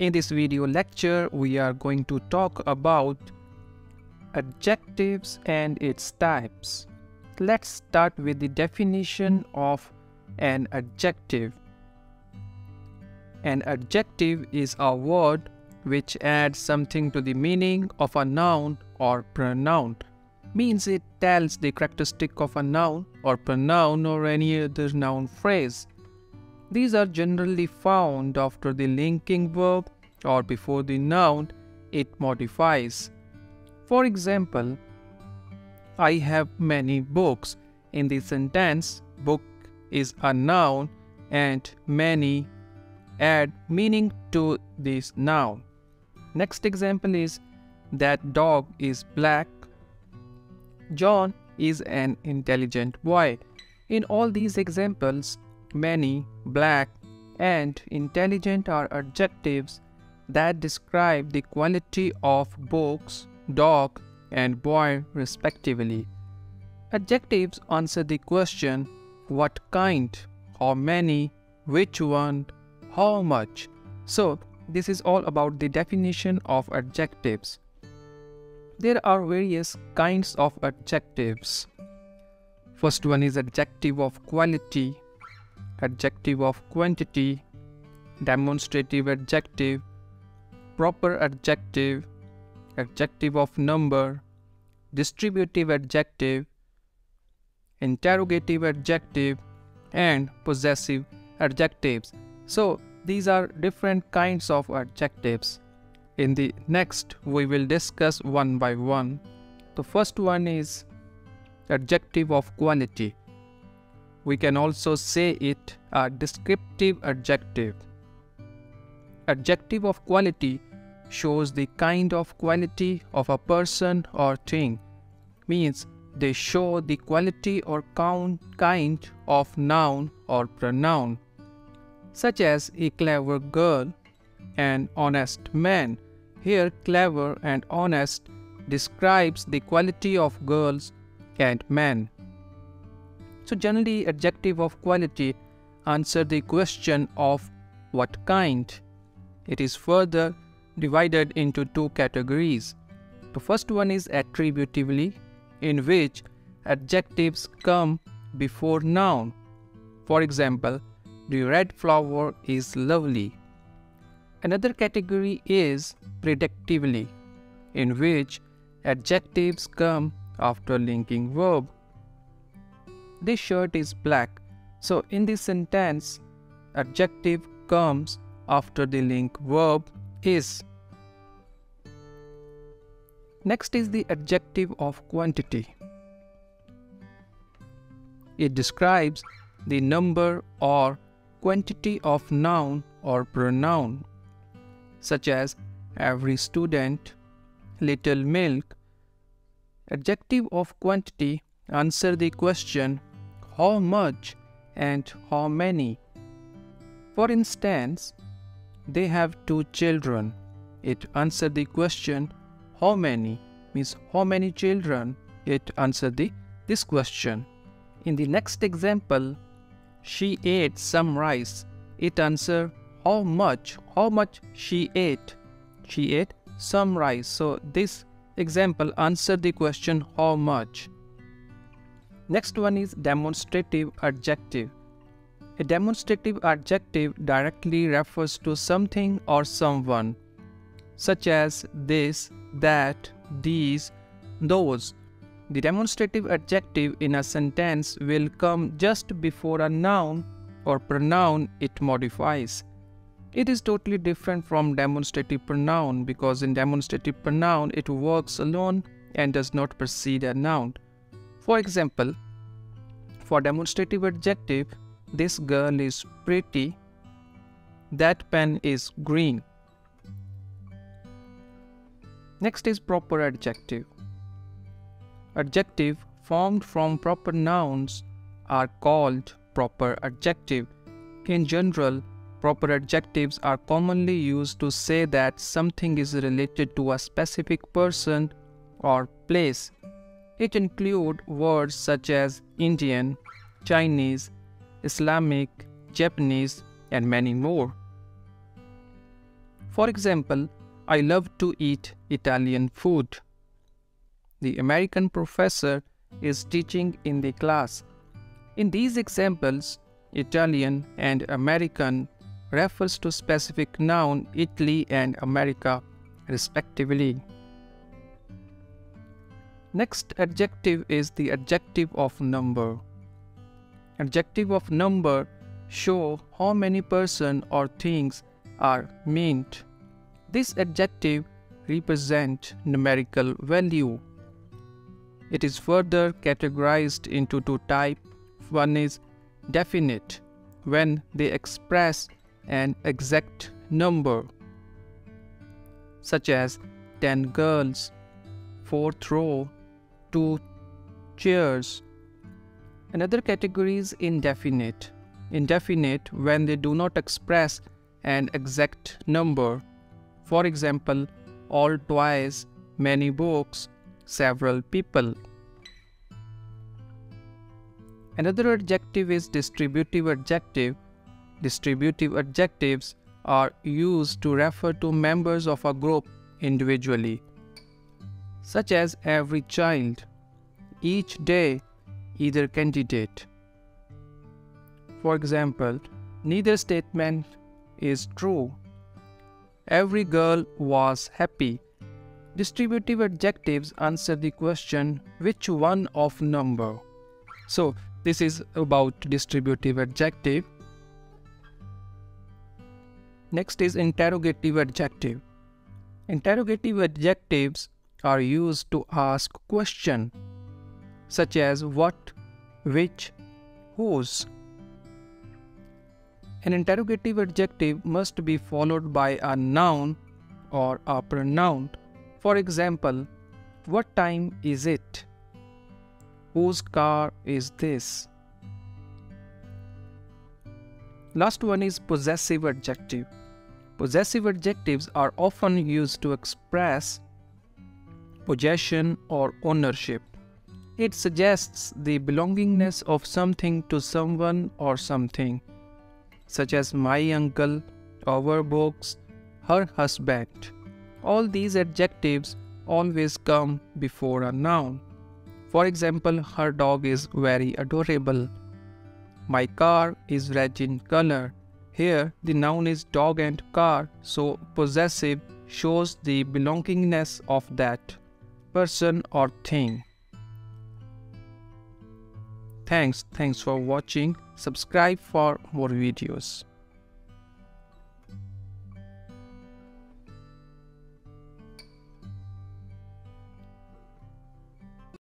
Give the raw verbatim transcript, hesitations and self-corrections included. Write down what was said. In this video lecture, we are going to talk about adjectives and its types. Let's start with the definition of an adjective. An adjective is a word which adds something to the meaning of a noun or pronoun. Means it tells the characteristic of a noun or pronoun or any other noun phrase. These are generally found after the linking verb or before the noun it modifies. For example, I have many books. In the sentence, book is a noun and many add meaning to this noun. Next example is that dog is black. John is an intelligent boy. In all these examples, many, black, and intelligent are adjectives that describe the quality of books, dog, and boy respectively. Adjectives answer the question what kind, how many, which one, how much. So this is all about the definition of adjectives. There are various kinds of adjectives. First one is adjective of quality, adjective of quantity, demonstrative adjective, proper adjective, adjective of number, distributive adjective, interrogative adjective, and possessive adjectives. So these are different kinds of adjectives. In the next, we will discuss one by one. The first one is adjective of quality. We can also say it a descriptive adjective. Adjective of quality shows the kind of quality of a person or thing. Means they show the quality or count kind of noun or pronoun, such as a clever girl, an honest man. Here clever and honest describes the quality of girls and men. So generally adjective of quality answers the question of what kind. It is further divided into two categories. The first one is attributively, in which adjectives come before noun. For example, the red flower is lovely. Another category is predictively, in which adjectives come after linking verb. This shirt is black. So in this sentence, adjective comes after the link verb is. Next is the adjective of quantity. It describes the number or quantity of noun or pronoun, such as every student, little milk. Adjective of quantity answer the question how much and how many. For instance, they have two children. It answers the question how many, means how many children. It answers the this question. In the next example, she ate some rice. It answers how much, how much she ate. She ate some rice. So this example answers the question how much. Next one is demonstrative adjective. A demonstrative adjective directly refers to something or someone, such as this, that, these, those. The demonstrative adjective in a sentence will come just before a noun or pronoun it modifies. It is totally different from demonstrative pronoun, because in demonstrative pronoun it works alone and does not precede a noun. For example, for demonstrative adjective, this girl is pretty, that pen is green. Next is proper adjective. Adjective formed from proper nouns are called proper adjective. In general, proper adjectives are commonly used to say that something is related to a specific person or place. It includes words such as Indian, Chinese, Islamic, Japanese, and many more. For example, I love to eat Italian food. The American professor is teaching in the class. In these examples, Italian and American refers to specific noun Italy and America respectively. Next adjective is the adjective of number. Adjective of number show how many person or things are meant. This adjective represent numerical value. It is further categorized into two types. One is definite, when they express an exact number, such as ten girls, four throws, two chairs. Another category is indefinite. Indefinite when they do not express an exact number. For example, all, twice, many books, several people. Another adjective is distributive adjective. Distributive adjectives are used to refer to members of a group individually, such as every child, each day, either candidate. For example, neither statement is true. Every girl was happy. Distributive adjectives answer the question, which one of number? So, this is about distributive adjective. Next is interrogative adjective. Interrogative adjectives are used to ask question, such as what, which, whose. An interrogative adjective must be followed by a noun or a pronoun. For example, what time is it? Whose car is this? Last one is possessive adjective. Possessive adjectives are often used to express possession or ownership. It suggests the belongingness of something to someone or something, such as my uncle, our books, her husband. All these adjectives always come before a noun. For example, her dog is very adorable. My car is red in color. Here, the noun is dog and car, so possessive shows the belongingness of that person or thing. Thanks. Thanks for watching. Subscribe for more videos.